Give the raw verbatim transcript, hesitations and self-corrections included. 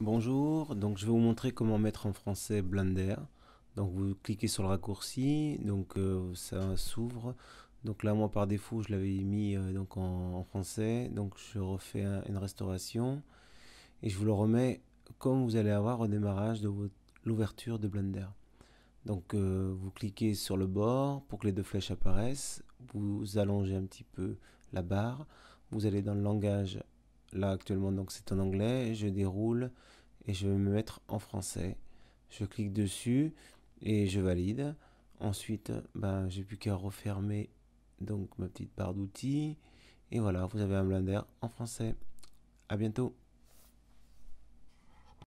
Bonjour, donc je vais vous montrer comment mettre en français Blender. Donc vous cliquez sur le raccourci, donc euh, ça s'ouvre. Donc là moi par défaut je l'avais mis euh, donc en, en français, donc je refais un, une restauration et je vous le remets comme vous allez avoir au démarrage de l'ouverture de Blender. Donc euh, vous cliquez sur le bord pour que les deux flèches apparaissent, vous allongez un petit peu la barre, vous allez dans le langage. Là actuellement donc c'est en anglais, je déroule et je vais me mettre en français. Je clique dessus et je valide. Ensuite, ben, j'ai plus qu'à refermer donc ma petite barre d'outils. Et voilà, vous avez un Blender en français. À bientôt.